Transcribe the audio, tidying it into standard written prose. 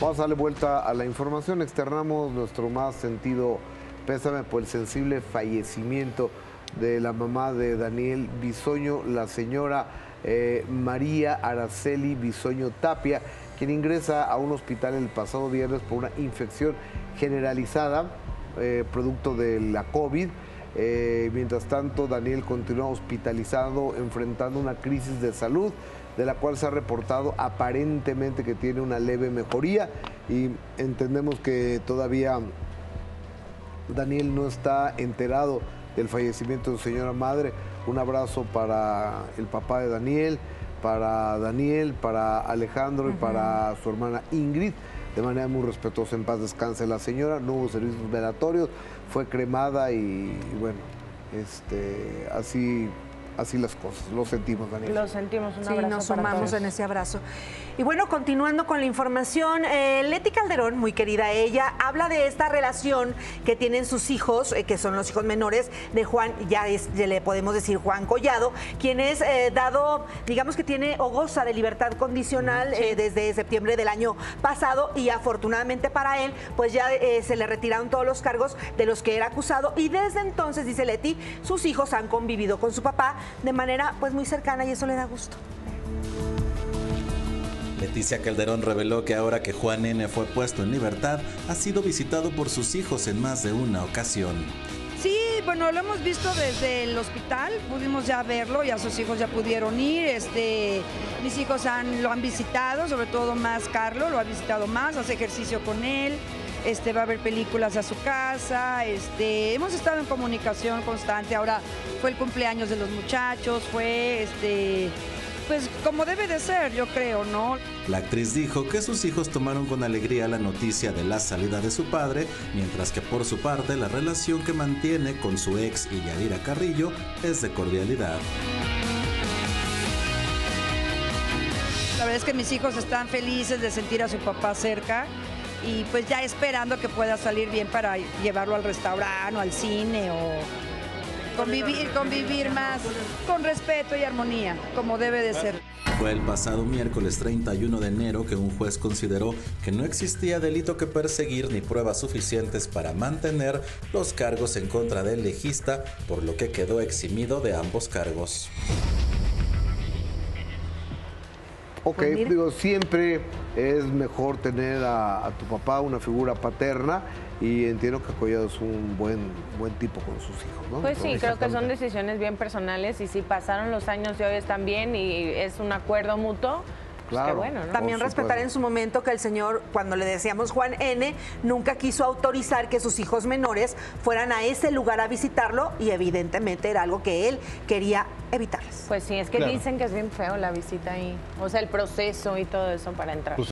Vamos a darle vuelta a la información. Externamos nuestro más sentido pésame por el sensible fallecimiento de la mamá de Daniel Bisoño, la señora María Araceli Bisoño Tapia, quien ingresa a un hospital el pasado viernes por una infección generalizada producto de la COVID. Mientras tanto, Daniel continúa hospitalizado, enfrentando una crisis de salud, de la cual se ha reportado aparentemente que tiene una leve mejoría, y entendemos que todavía Daniel no está enterado del fallecimiento de su señora madre. Un abrazo para el papá de Daniel, para Alejandro y para su hermana Ingrid, de manera muy respetuosa. En paz descanse la señora. No hubo servicios velatorios, fue cremada y bueno, así las cosas. Lo sentimos, Daniel. Lo sentimos, un abrazo. Sí, nos sumamos en ese abrazo. Y bueno, continuando con la información, Leti Calderón, muy querida ella, habla de esta relación que tienen sus hijos, que son los hijos menores de Juan, ya le podemos decir Juan Collado, quien es digamos que tiene o goza de libertad condicional desde septiembre del año pasado, y afortunadamente para él, pues ya se le retiraron todos los cargos de los que era acusado, y desde entonces, dice Leti, sus hijos han convivido con su papá de manera pues muy cercana, y eso le da gusto. Leticia Calderón reveló que ahora que Juan N. fue puesto en libertad, ha sido visitado por sus hijos en más de una ocasión. Sí, bueno, lo hemos visto desde el hospital, pudimos ya verlo, ya sus hijos ya pudieron ir, mis hijos lo han visitado, sobre todo más Carlos, lo ha visitado más, hace ejercicio con él, va a ver películas a su casa, hemos estado en comunicación constante. Ahora fue el cumpleaños de los muchachos, fue pues como debe de ser, yo creo, ¿no? La actriz dijo que sus hijos tomaron con alegría la noticia de la salida de su padre, mientras que por su parte la relación que mantiene con su ex y Yadira Carrillo es de cordialidad. La verdad es que mis hijos están felices de sentir a su papá cerca, y pues ya esperando que pueda salir bien para llevarlo al restaurante o al cine, o convivir más con respeto y armonía, como debe de ser. Fue el pasado miércoles 31 de enero que un juez consideró que no existía delito que perseguir ni pruebas suficientes para mantener los cargos en contra del legista, por lo que quedó eximido de ambos cargos. Ok, digo, siempre es mejor tener a tu papá, una figura paterna, y entiendo que Collado es un buen tipo con sus hijos, ¿no? Pues sí, creo que son decisiones bien personales, y si pasaron los años y hoy están bien y es un acuerdo mutuo, claro, pues qué bueno, ¿no? También respetar en su momento que el señor, cuando le decíamos Juan N., nunca quiso autorizar que sus hijos menores fueran a ese lugar a visitarlo, y evidentemente era algo que él quería evitarles. Pues sí, es que claro, dicen que es bien feo la visita ahí, o sea, el proceso y todo eso para entrar. Pues